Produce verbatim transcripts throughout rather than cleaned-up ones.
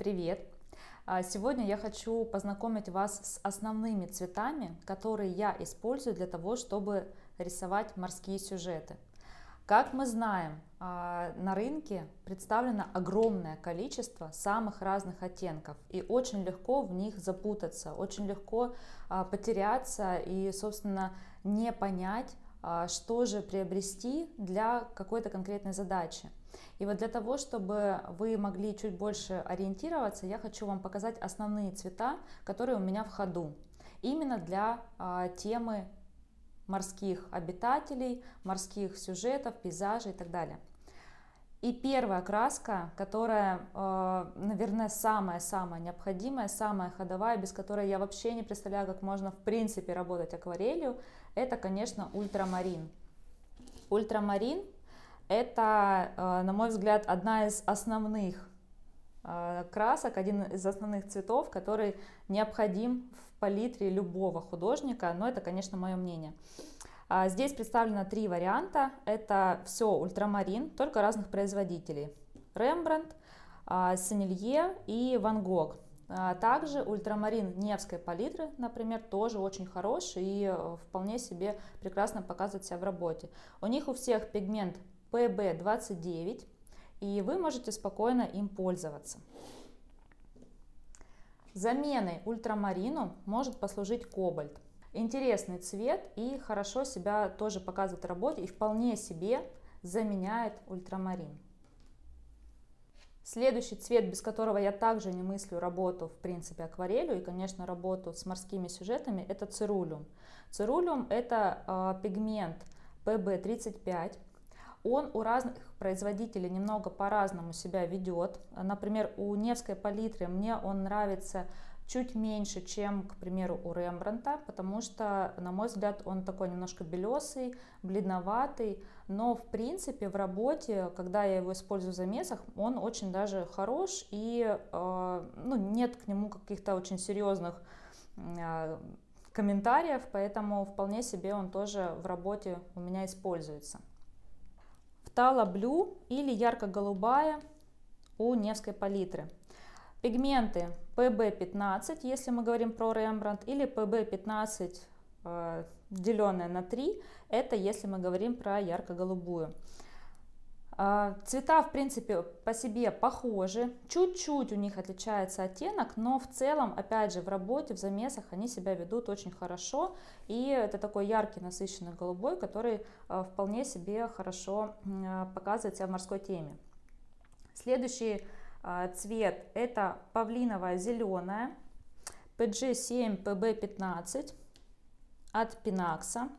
Привет! Сегодня я хочу познакомить вас с основными цветами, которые я использую для того, чтобы рисовать морские сюжеты. Как мы знаем, на рынке представлено огромное количество самых разных оттенков, и очень легко в них запутаться, очень легко потеряться и, собственно, не понять, что же приобрести для какой-то конкретной задачи. И вот для того, чтобы вы могли чуть больше ориентироваться, я хочу вам показать основные цвета, которые у меня в ходу, именно для а, темы морских обитателей, морских сюжетов, пейзажей и так далее. И первая краска, которая, а, наверное, самая-самая необходимая, самая ходовая, без которой я вообще не представляю, как можно в принципе работать акварелью, это, конечно, ультрамарин. Ультрамарин — это, на мой взгляд, одна из основных красок, один из основных цветов, который необходим в палитре любого художника, но это, конечно, мое мнение. Здесь представлено три варианта. Это все ультрамарин, только разных производителей. Рембрандт, Сенелье и Ван Гог. Также ультрамарин Невской палитры, например, тоже очень хороший и вполне себе прекрасно показывает себя в работе. У них у всех пигмент пэ бэ двадцать девять, и вы можете спокойно им пользоваться. Заменой ультрамарину может послужить кобальт. Интересный цвет и хорошо себя тоже показывает в работе, и вполне себе заменяет ультрамарин. Следующий цвет, без которого я также не мыслю работу, в принципе, акварелью и, конечно, работу с морскими сюжетами, это цирулиум. Цирулиум — это э, пигмент пэ бэ тридцать пять. Он у разных производителей немного по-разному себя ведет. Например, у Невской палитры мне он нравится чуть меньше, чем, к примеру, у Рембрандта, потому что, на мой взгляд, он такой немножко белесый, бледноватый. Но, в принципе, в работе, когда я его использую в замесах, он очень даже хорош, и ну, нет к нему каких-то очень серьезных комментариев, поэтому вполне себе он тоже в работе у меня используется. Тала Блю или ярко-голубая у Невской палитры. Пигменты пэ бэ пятнадцать, если мы говорим про Рембрандт, или пэ бэ пятнадцать э, деленное на три, это если мы говорим про ярко-голубую. Э, цвета, в принципе, по себе похожи, чуть-чуть у них отличается оттенок, но в целом, опять же, в работе, в замесах они себя ведут очень хорошо, и это такой яркий, насыщенный голубой, который вполне себе хорошо показывает себя в морской теме. Следующий цвет — это павлиновая зеленая, пэ джи семь, пэ бэ пятнадцать от Pinax.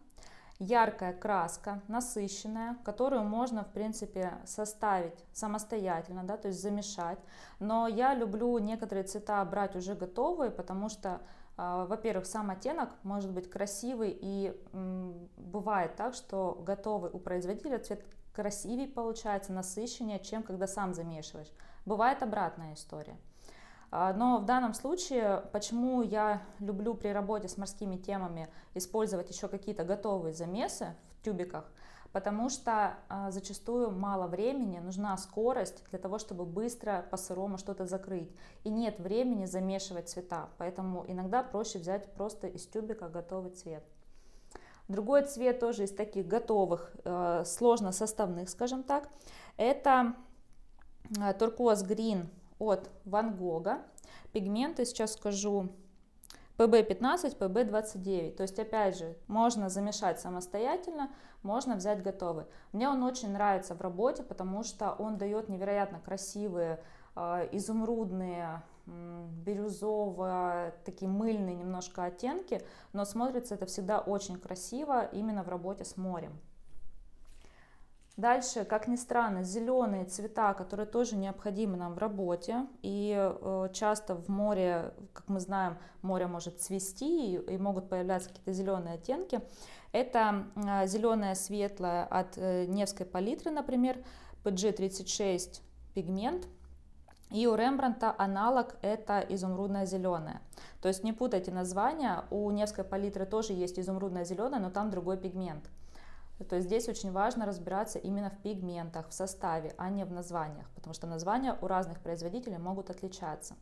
Яркая краска, насыщенная, которую можно, в принципе, составить самостоятельно, да, то есть замешать. Но я люблю некоторые цвета брать уже готовые, потому что, во-первых, сам оттенок может быть красивый, и бывает так, что готовый у производителя цвет красивее получается, насыщеннее, чем когда сам замешиваешь. Бывает обратная история. Но в данном случае, почему я люблю при работе с морскими темами использовать еще какие-то готовые замесы в тюбиках, потому что зачастую мало времени, нужна скорость для того, чтобы быстро по-сырому что-то закрыть. И нет времени замешивать цвета, поэтому иногда проще взять просто из тюбика готовый цвет. Другой цвет тоже из таких готовых, сложно составных, скажем так, это Тёркойз Грин от Ван Гога. Пигменты, сейчас скажу, пэ бэ пятнадцать, пэ бэ двадцать девять. То есть, опять же, можно замешать самостоятельно, можно взять готовый. Мне он очень нравится в работе, потому что он дает невероятно красивые э, изумрудные, э, бирюзовые, такие мыльные немножко оттенки, но смотрится это всегда очень красиво именно в работе с морем. Дальше, как ни странно, зеленые цвета, которые тоже необходимы нам в работе, и часто в море, как мы знаем, море может цвести, и могут появляться какие-то зеленые оттенки. Это зеленая светлая от Невской палитры, например, пэ джи тридцать шесть пигмент, и у Рембрандта аналог — это изумрудная зеленая. То есть не путайте названия, у Невской палитры тоже есть изумрудная зеленая, но там другой пигмент. То есть здесь очень важно разбираться именно в пигментах, в составе, а не в названиях, потому что названия у разных производителей могут отличаться.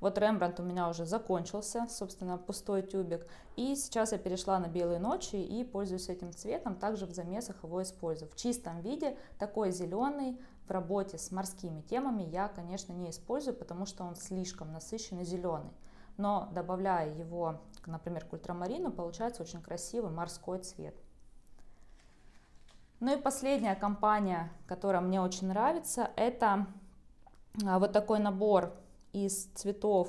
Вот Рембрандт у меня уже закончился, собственно, пустой тюбик. И сейчас я перешла на белые ночи и пользуюсь этим цветом, также в замесах его использую. В чистом виде такой зеленый в работе с морскими темами я, конечно, не использую, потому что он слишком насыщенный зеленый. Но добавляя его, например, к ультрамарину, получается очень красивый морской цвет. Ну и последняя компания, которая мне очень нравится, это вот такой набор из цветов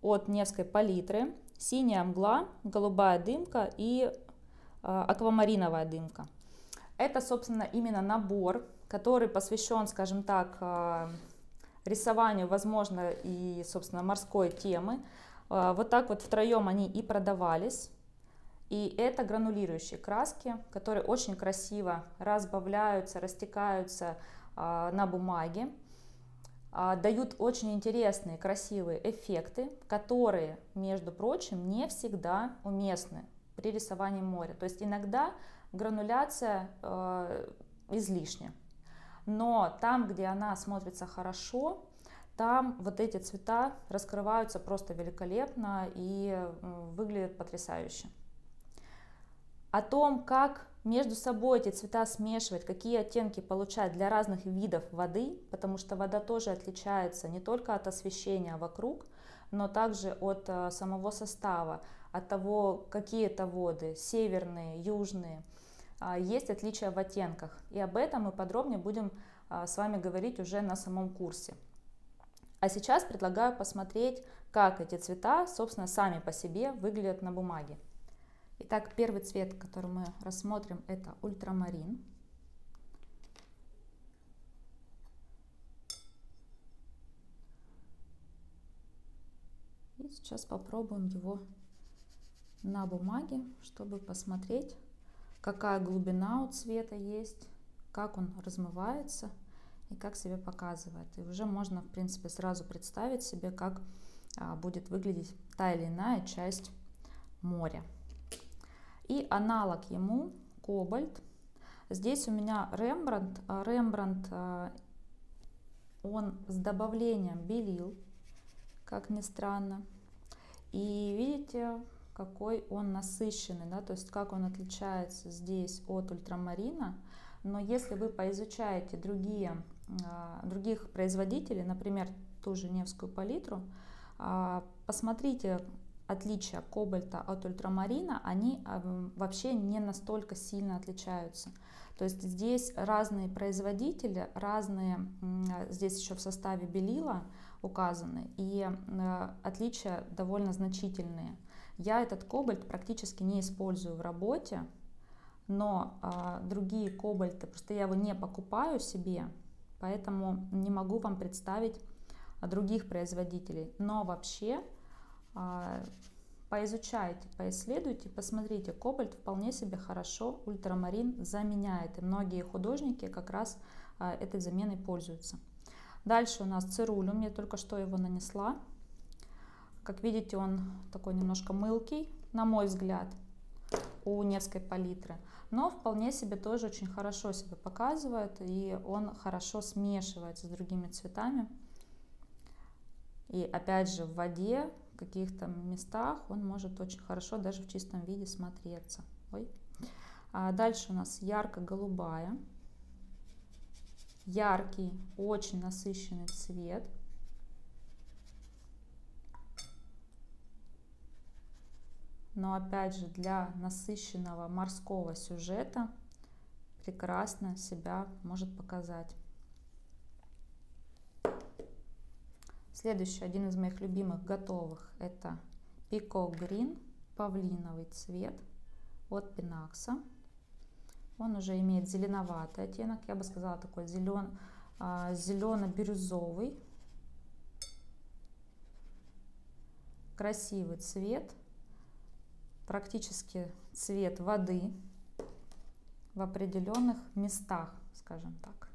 от Невской палитры: синяя мгла, голубая дымка и аквамариновая дымка. Это, собственно, именно набор, который посвящен, скажем так, рисованию, возможно, и, собственно, морской темы. Вот так вот втроем они и продавались. И это гранулирующие краски, которые очень красиво разбавляются, растекаются на бумаге. Дают очень интересные, красивые эффекты, которые, между прочим, не всегда уместны при рисовании моря. То есть иногда грануляция э, излишня. Но там, где она смотрится хорошо, там вот эти цвета раскрываются просто великолепно и выглядят потрясающе. О том, как между собой эти цвета смешивать, какие оттенки получать для разных видов воды, потому что вода тоже отличается не только от освещения вокруг, но также от самого состава, от того, какие это воды, северные, южные. Есть отличия в оттенках, и об этом мы подробнее будем с вами говорить уже на самом курсе. А сейчас предлагаю посмотреть, как эти цвета, собственно, сами по себе выглядят на бумаге. Итак, первый цвет, который мы рассмотрим, это ультрамарин. И сейчас попробуем его на бумаге, чтобы посмотреть, какая глубина у цвета есть, как он размывается и как себя показывает. И уже можно, в принципе, сразу представить себе, как будет выглядеть та или иная часть моря. И аналог ему кобальт. Здесь у меня Рембрандт. Рембрандт, он с добавлением белил, как ни странно. И видите, какой он насыщенный, да? То есть как он отличается здесь от ультрамарина. Но если вы поизучаете другие, других производителей, например, ту же Невскую палитру, посмотрите отличия кобальта от ультрамарина, они вообще не настолько сильно отличаются. То есть здесь разные производители, разные, здесь еще в составе белила указаны, и отличия довольно значительные. Я этот кобальт практически не использую в работе, но другие кобальты, просто я его не покупаю себе, поэтому не могу вам представить других производителей. Но вообще поизучайте, поисследуйте, посмотрите, кобальт вполне себе хорошо ультрамарин заменяет, и многие художники как раз этой заменой пользуются. Дальше у нас цирулю, я только что его нанесла. Как видите, он такой немножко мылкий, на мой взгляд, у Невской палитры, но вполне себе тоже очень хорошо себя показывает, и он хорошо смешивается с другими цветами. И опять же, в воде, в каких-то местах он может очень хорошо даже в чистом виде смотреться. Ой. А дальше у нас ярко-голубая. Яркий, очень насыщенный цвет. Но опять же, для насыщенного морского сюжета прекрасно себя может показать. Следующий, один из моих любимых готовых, это Pico Green, павлиновый цвет от Pinax. Он уже имеет зеленоватый оттенок, я бы сказала, такой зелен, зелено-бирюзовый. Красивый цвет, практически цвет воды в определенных местах, скажем так.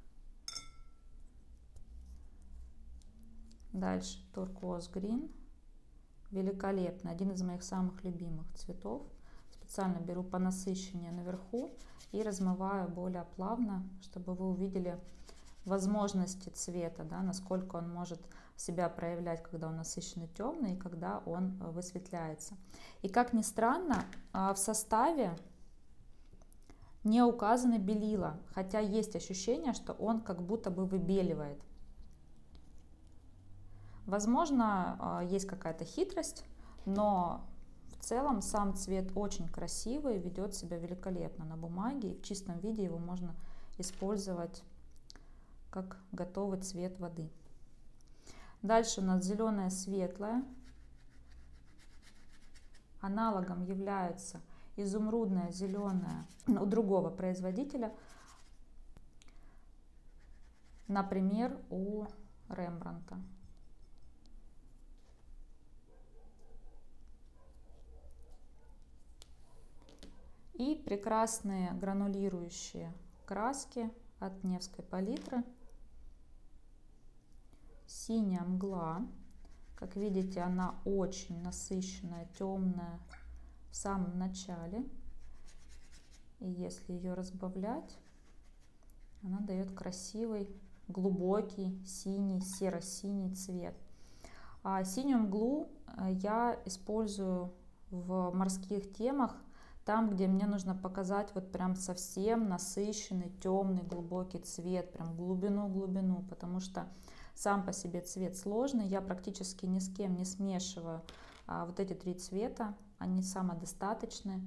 Дальше Тёркойз Грин, великолепно, один из моих самых любимых цветов, специально беру понасыщеннее наверху и размываю более плавно, чтобы вы увидели возможности цвета, да, насколько он может себя проявлять, когда он насыщенный темный и когда он высветляется. И как ни странно, в составе не указаны белила, хотя есть ощущение, что он как будто бы выбеливает. Возможно, есть какая-то хитрость, но в целом сам цвет очень красивый, ведет себя великолепно на бумаге, и в чистом виде его можно использовать как готовый цвет воды. Дальше у нас зеленая светлая. Аналогом является изумрудная зеленая у другого производителя, например, у Рембрандта. И прекрасные гранулирующие краски от Невской палитры. Синяя мгла. Как видите, она очень насыщенная, темная в самом начале. И если ее разбавлять, она дает красивый, глубокий, синий, серо-синий цвет. А синюю мглу я использую в морских темах. Там, где мне нужно показать вот прям совсем насыщенный, темный, глубокий цвет, прям глубину-глубину, потому что сам по себе цвет сложный, я практически ни с кем не смешиваю а, вот эти три цвета, они самодостаточны.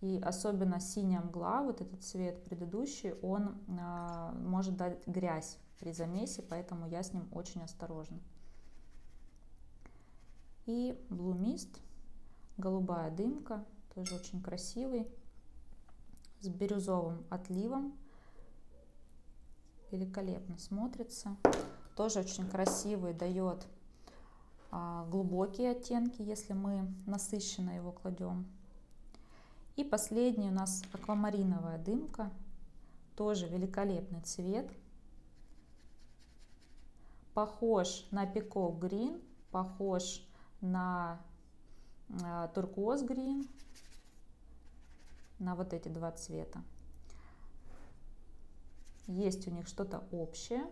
И особенно синяя мгла, вот этот цвет предыдущий, он а, может дать грязь при замесе, поэтому я с ним очень осторожна. И Blue Mist. Голубая дымка, тоже очень красивый, с бирюзовым отливом, великолепно смотрится, тоже очень красивый, дает а, глубокие оттенки, если мы насыщенно его кладем. И последний у нас аквамариновая дымка, тоже великолепный цвет, похож на Pico Green, похож на Тёркойз Грин, на вот эти два цвета. Есть у них что-то общее,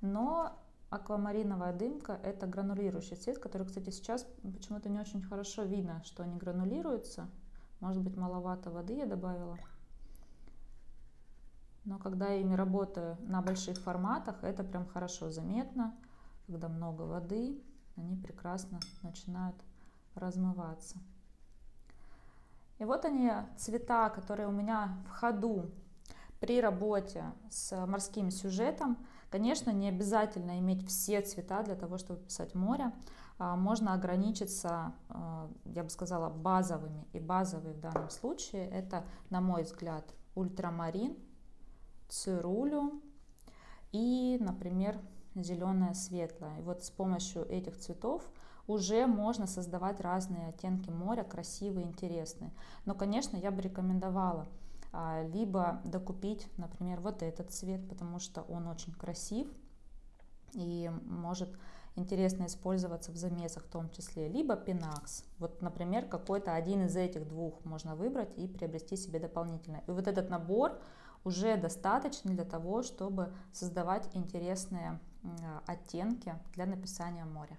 но аквамариновая дымка — это гранулирующий цвет, который, кстати, сейчас почему-то не очень хорошо видно, что они гранулируются. Может быть, маловато воды я добавила, но когда я ими работаю на больших форматах, это прям хорошо заметно. Когда много воды, они прекрасно начинают размываться. И вот они цвета, которые у меня в ходу при работе с морским сюжетом. Конечно, не обязательно иметь все цвета для того, чтобы писать море. Можно ограничиться, я бы сказала, базовыми. И базовые в данном случае это, на мой взгляд, ультрамарин, цирулю и, например, зеленая светлая. И вот с помощью этих цветов уже можно создавать разные оттенки моря, красивые, интересные. Но, конечно, я бы рекомендовала а, либо докупить, например, вот этот цвет, потому что он очень красив и может интересно использоваться в замесах в том числе, либо Pinax. Вот, например, какой-то один из этих двух можно выбрать и приобрести себе дополнительно. И вот этот набор уже достаточно для того, чтобы создавать интересные а, оттенки для написания моря.